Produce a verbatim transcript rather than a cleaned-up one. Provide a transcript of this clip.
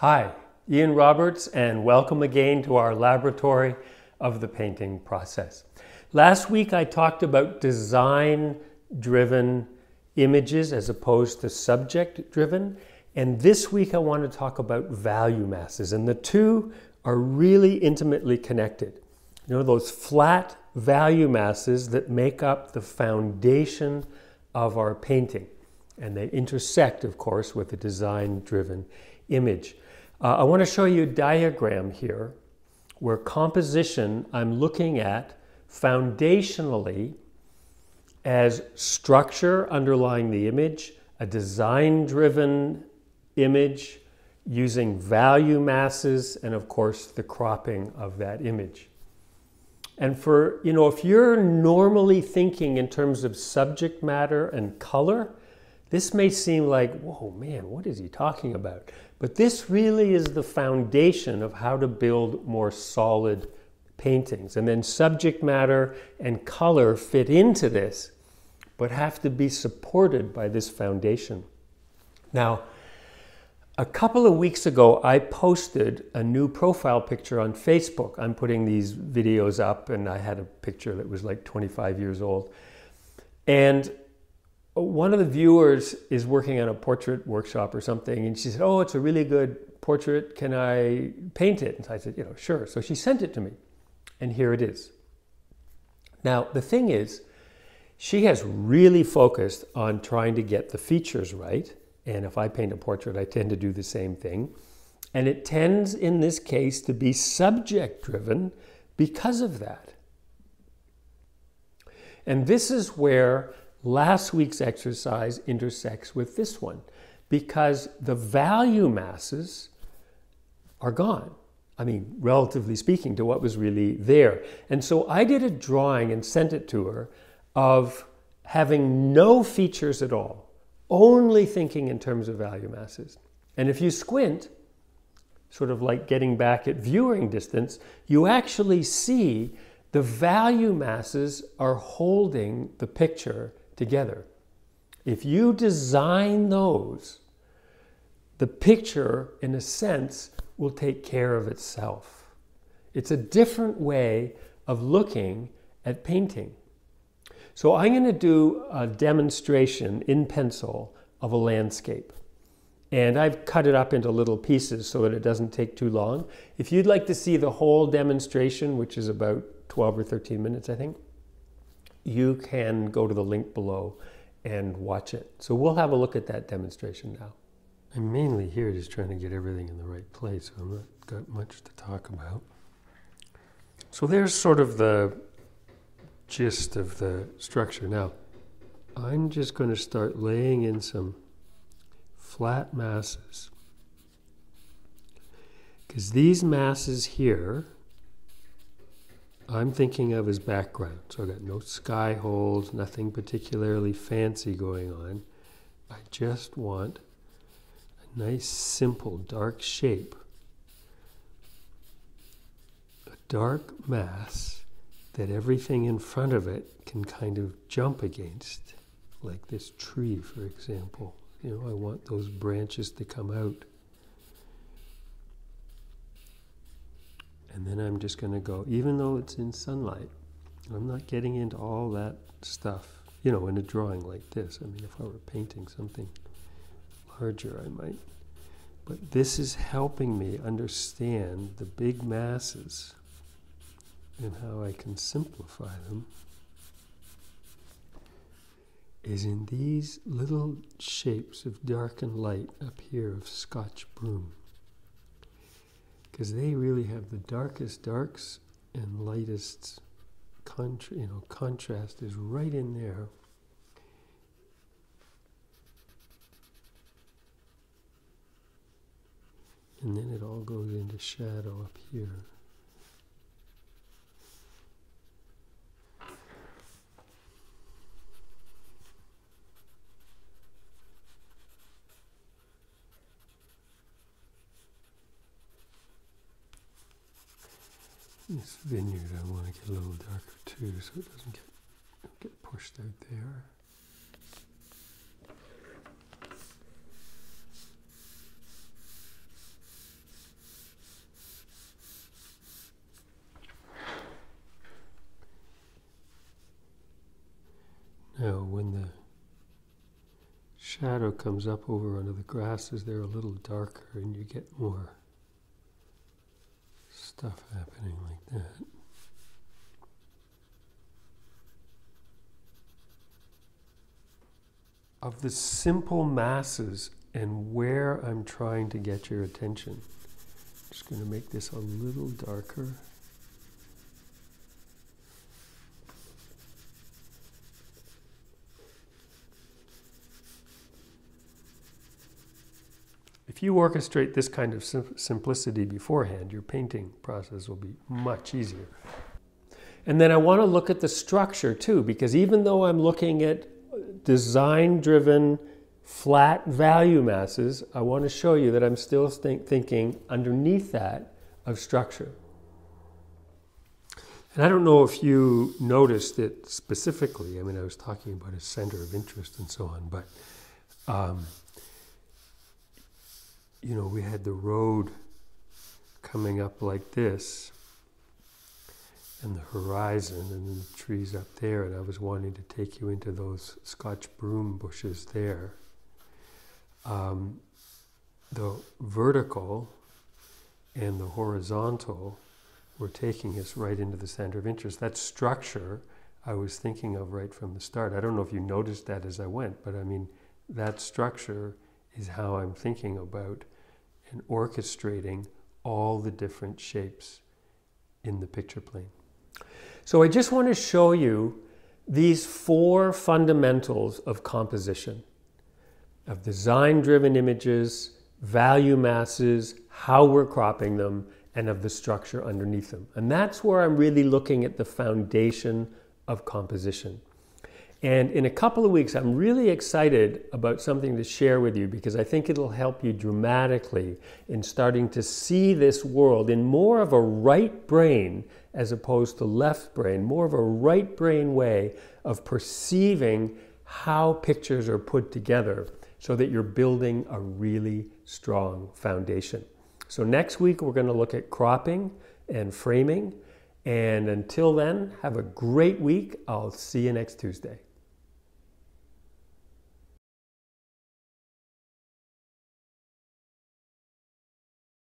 Hi, Ian Roberts, and welcome again to our laboratory of the painting process. Last week I talked about design-driven images as opposed to subject-driven, and this week I want to talk about value masses, and the two are really intimately connected. You know, those flat value masses that make up the foundation of our painting, and they intersect, of course, with the design-driven image. Uh, I want to show you a diagram here where composition I'm looking at foundationally as structure underlying the image, a design-driven image using value masses, and of course the cropping of that image. And for, you know, if you're normally thinking in terms of subject matter and color, this may seem like, whoa, man, what is he talking about? But this really is the foundation of how to build more solid paintings. And then subject matter and color fit into this, but have to be supported by this foundation. Now, a couple of weeks ago, I posted a new profile picture on Facebook. I'm putting these videos up, and I had a picture that was like twenty-five years old. And one of the viewers is working on a portrait workshop or something, and she said, oh, it's a really good portrait. Can I paint it? And I said, you know, sure. So she sent it to me, and here it is. Now, the thing is, she has really focused on trying to get the features right. And if I paint a portrait, I tend to do the same thing. And it tends, in this case, to be subject-driven because of that. And this is where last week's exercise intersects with this one, because the value masses are gone. I mean, relatively speaking to what was really there. And so I did a drawing and sent it to her of having no features at all, only thinking in terms of value masses. And if you squint, sort of like getting back at viewing distance, you actually see the value masses are holding the picture together. If you design those, the picture, in a sense, will take care of itself. It's a different way of looking at painting. So I'm going to do a demonstration in pencil of a landscape. And I've cut it up into little pieces so that it doesn't take too long. If you'd like to see the whole demonstration, which is about twelve or thirteen minutes, I think, you can go to the link below and watch it. So we'll have a look at that demonstration now. I'm mainly here just trying to get everything in the right place. I've not got much to talk about. So there's sort of the gist of the structure. Now, I'm just going to start laying in some flat masses, because these masses here I'm thinking of as background. So I've got no sky holes, nothing particularly fancy going on. I just want a nice, simple, dark shape, a dark mass that everything in front of it can kind of jump against, like this tree, for example. You know, I want those branches to come out. And then I'm just going to go, even though it's in sunlight, I'm not getting into all that stuff, you know, in a drawing like this. I mean, if I were painting something larger, I might. But this is helping me understand the big masses and how I can simplify them is in these little shapes of dark and light up here of Scotch broom. Because they really have the darkest darks and lightest contra you know, contrast is right in there. And then it all goes into shadow up here. This vineyard, I want to get a little darker too, so it doesn't get, get pushed out there. when the shadow comes up over onto the grasses, they're a little darker and you get more stuff happening like that. Of the simple masses and where I'm trying to get your attention. I'm just going to make this a little darker. If you orchestrate this kind of sim simplicity beforehand, your painting process will be much easier. And then I want to look at the structure too, because even though I'm looking at design-driven flat value masses, I want to show you that I'm still think thinking underneath that of structure. And I don't know if you noticed it specifically. I mean, I was talking about a center of interest and so on, but um, you know, we had the road coming up like this, and the horizon, and then the trees up there, and I was wanting to take you into those Scotch broom bushes there. Um, the vertical and the horizontal were taking us right into the center of interest. That structure I was thinking of right from the start. I don't know if you noticed that as I went, but I mean, that structure is how I'm thinking about and orchestrating all the different shapes in the picture plane. So I just want to show you these four fundamentals of composition, of design-driven images, value masses, how we're cropping them, and of the structure underneath them. And that's where I'm really looking at the foundation of composition. And in a couple of weeks, I'm really excited about something to share with you, because I think it'll help you dramatically in starting to see this world in more of a right brain as opposed to left brain, more of a right brain way of perceiving how pictures are put together so that you're building a really strong foundation. So next week, we're going to look at cropping and framing. And until then, have a great week. I'll see you next Tuesday.